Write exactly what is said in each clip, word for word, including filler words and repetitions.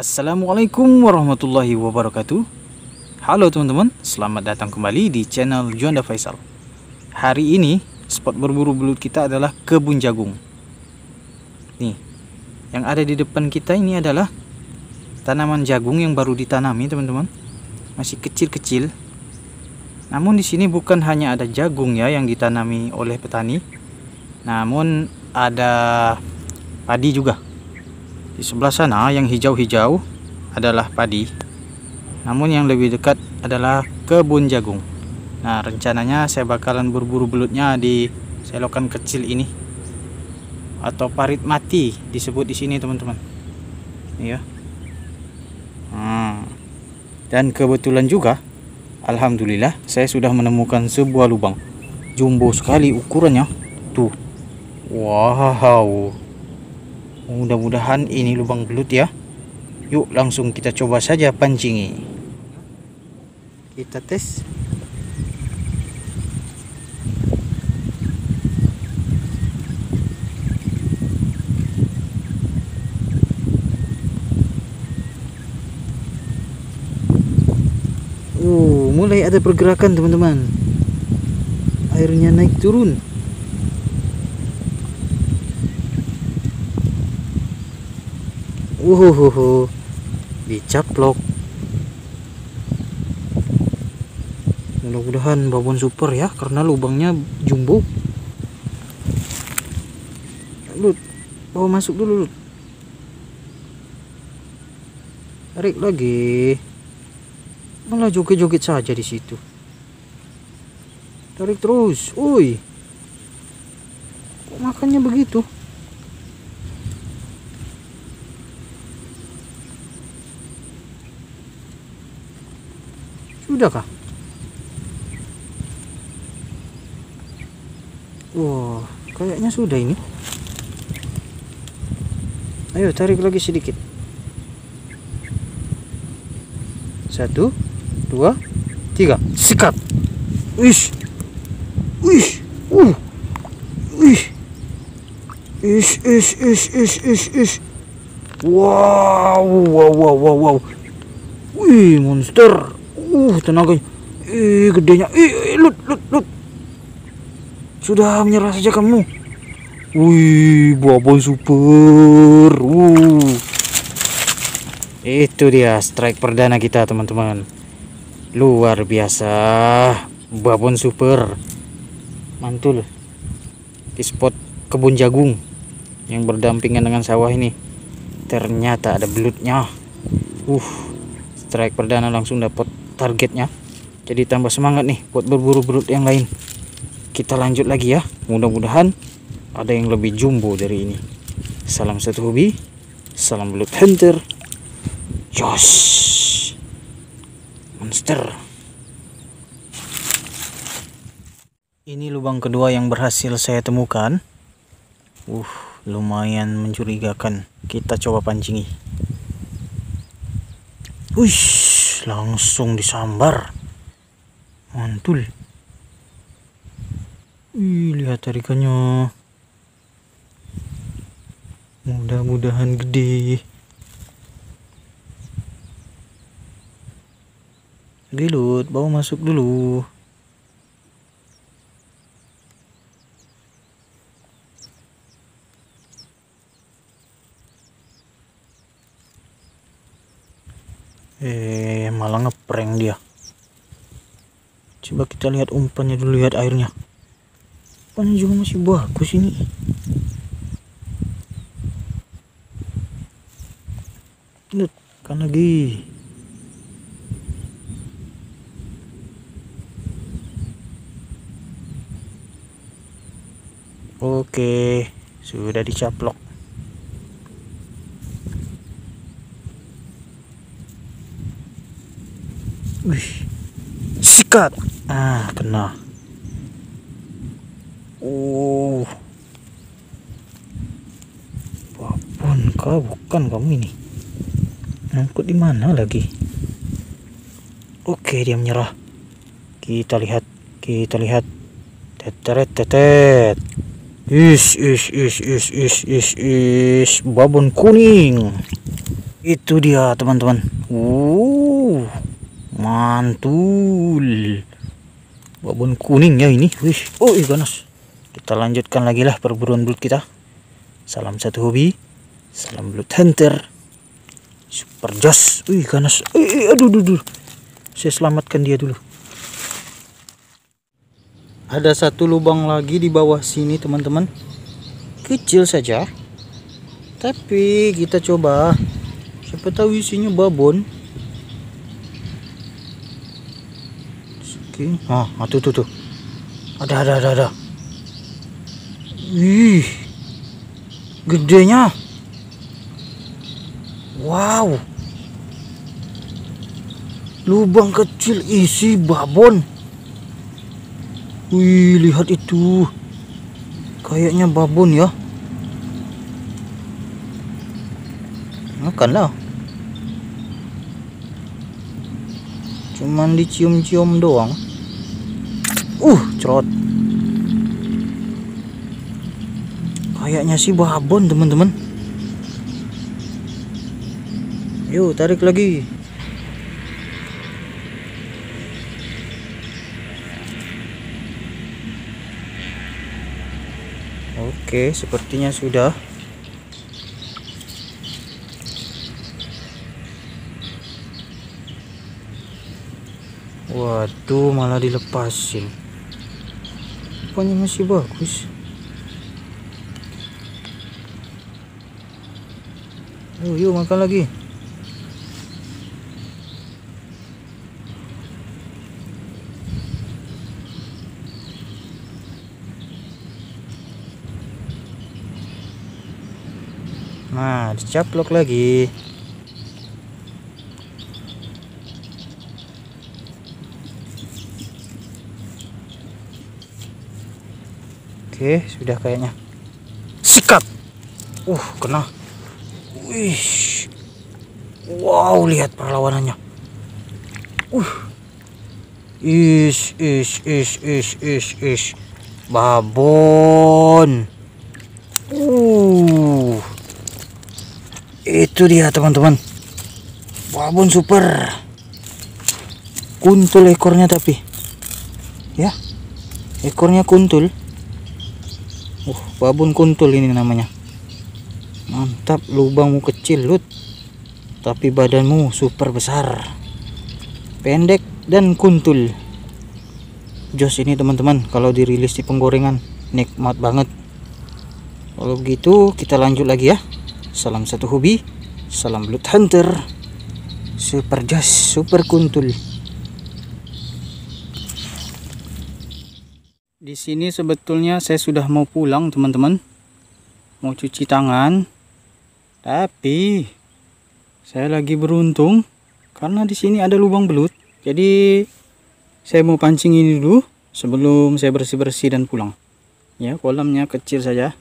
Assalamualaikum warahmatullahi wabarakatuh. Halo teman-teman, selamat datang kembali di channel Juanda Faisal. Hari ini spot berburu belut kita adalah kebun jagung. Nih, yang ada di depan kita ini adalah tanaman jagung yang baru ditanami teman-teman, masih kecil-kecil. Namun di sini bukan hanya ada jagung ya yang ditanami oleh petani, namun ada padi juga. Di sebelah sana yang hijau-hijau adalah padi, namun yang lebih dekat adalah kebun jagung. Nah, rencananya saya bakalan berburu belutnya di selokan kecil ini, atau parit mati disebut di sini teman-teman ya. hmm. Dan kebetulan juga alhamdulillah saya sudah menemukan sebuah lubang jumbo sekali ukurannya tuh. Wow, mudah-mudahan ini lubang belut ya. Yuk langsung kita coba saja pancingi. Kita tes. Uh, mulai ada pergerakan teman-teman. Airnya naik turun. Uhuhuhu, dicaplok. Mudah-mudahan babon super ya, karena lubangnya jumbo. Lut, bawa masuk dulu. Lut. Tarik lagi, malah joget-joget saja di situ. Tarik terus, uy. Kok makannya begitu? Sudahkah? Wah, wow, kayaknya sudah ini. Ayo tarik lagi sedikit. Satu, dua, tiga, sikat. Wish, wish, uh, wish, ish, ish, ish, ish, ish, ish. Wow, wow, wow, wow, wow. Wih, monster. Uh, tenaganya, ih, gedenya, ih, lut, lut, lut. Sudah menyerah saja kamu. Wih, babon super. Uh. Itu dia strike perdana kita teman-teman. Luar biasa, babon super. Mantul. Di spot kebun jagung yang berdampingan dengan sawah ini, ternyata ada belutnya. Uh, strike perdana langsung dapat targetnya, jadi tambah semangat nih buat berburu belut yang lain. Kita lanjut lagi ya, mudah-mudahan ada yang lebih jumbo dari ini. Salam satu hobi, salam belut hunter. Josh monster. Ini lubang kedua yang berhasil saya temukan. Uh, lumayan mencurigakan. Kita coba pancingi. Uish, langsung disambar. Mantul. Ih, lihat tarikannya. Mudah-mudahan gede. Gelut, bawa masuk dulu. Eh, malah ngeprank dia. Coba kita lihat umpannya dulu, lihat airnya. Umpannya juga masih bagus ini. Lihat, kan lagi. Oke, sudah dicaplok. Wih, sikat. Ah, kena. Oh, babon kau bukan kamu ini. Nangkut di mana lagi? Oke, dia menyerah. Kita lihat, kita lihat. Teteret, tetet. Is, is, is, is, is, is, is. Babon kuning. Itu dia teman-teman. Wow, mantul. Babon kuning ya ini. Wih, oh ganas. Kita lanjutkan lagi lah perburuan belut kita. Salam satu hobi, salam belut hunter. Super jos. Wih ganas. Eh, aduh, aduh, aduh. Saya selamatkan dia dulu. Ada satu lubang lagi di bawah sini teman-teman. Kecil saja. Tapi kita coba. Siapa tahu isinya babon. Oke. Ah, tuh tuh tuh. Ada ada ada ada. Ih. Gedenya. Wow. Lubang kecil isi babon. Wih, lihat itu. Kayaknya babon ya. Makanlah. Cuman dicium-cium doang. Uh, cerot. Kayaknya sih babon, teman-teman. Yuk, tarik lagi. Oke, sepertinya sudah. Waduh, malah dilepasin. Rupanya masih bagus. Yuk, yuk makan lagi. Nah, dicaplok lagi. Oke, sudah kayaknya. Sikat. Uh, kena. Wih. Wow, lihat perlawanannya. Uh. Is is is is is is. Babon. Uh. Itu dia teman-teman. Babon super. Kuntul ekornya tapi. Ya. Ekornya kuntul. Uh, babon kuntul ini namanya. Mantap, lubangmu kecil, Lut. Tapi badanmu super besar. Pendek dan kuntul. Jos ini teman-teman, kalau dirilis di penggorengan, nikmat banget. Kalau gitu, kita lanjut lagi ya. Salam satu hobi, salam belut hunter. Super jos, super kuntul. Di sini sebetulnya saya sudah mau pulang teman-teman, mau cuci tangan, tapi saya lagi beruntung karena di sini ada lubang belut. Jadi saya mau pancing ini dulu sebelum saya bersih-bersih dan pulang. Ya, kolamnya kecil saja.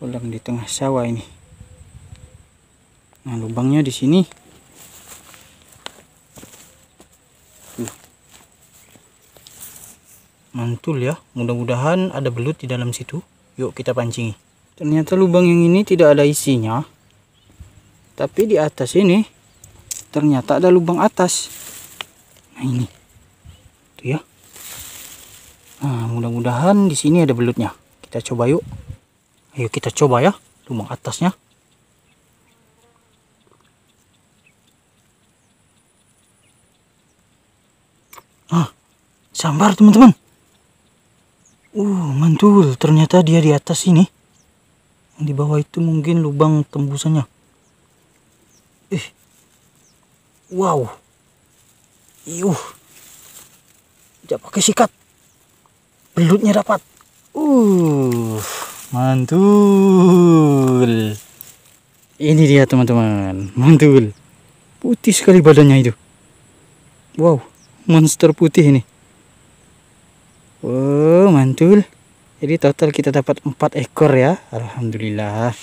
Kolam di tengah sawah ini. Nah, lubangnya di sini. Mantul ya, mudah-mudahan ada belut di dalam situ. Yuk kita pancingi. Ternyata lubang yang ini tidak ada isinya, tapi di atas ini ternyata ada lubang atas. Nah ini tuh ya. Nah, mudah-mudahan di sini ada belutnya. Kita coba yuk. Ayo kita coba ya lubang atasnya. Ah, sambar teman-teman. Uh, mantul, ternyata dia di atas ini. Yang di bawah itu mungkin lubang tembusannya. Eh. Wow. Yuh. Tidak pakai sikat. Belutnya dapat. Uh, mantul. Ini dia teman-teman. Mantul. Putih sekali badannya itu. Wow, monster putih ini. Wow, mantul. Jadi total kita dapat empat ekor ya. Alhamdulillah.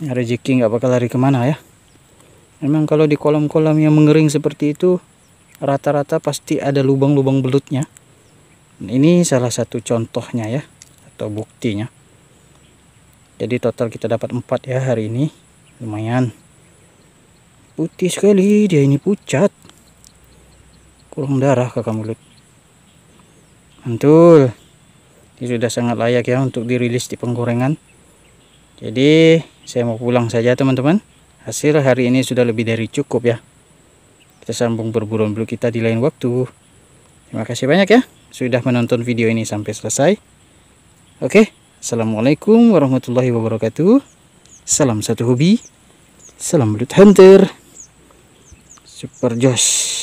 Rezeki nggak bakal lari kemana ya. Memang kalau di kolam-kolam yang mengering seperti itu, rata-rata pasti ada lubang-lubang belutnya. Ini salah satu contohnya ya, atau buktinya. Jadi total kita dapat empat ya hari ini. Lumayan. Putih sekali dia ini, pucat. Kurang darah kakak mulut. Mantul. Ini sudah sangat layak ya untuk dirilis di penggorengan. Jadi saya mau pulang saja teman-teman. Hasil hari ini sudah lebih dari cukup ya. Kita sambung berburuan dulu kita di lain waktu. Terima kasih banyak ya sudah menonton video ini sampai selesai. Oke. Assalamualaikum warahmatullahi wabarakatuh. Salam satu hobi. Salam belut hunter. Super josh.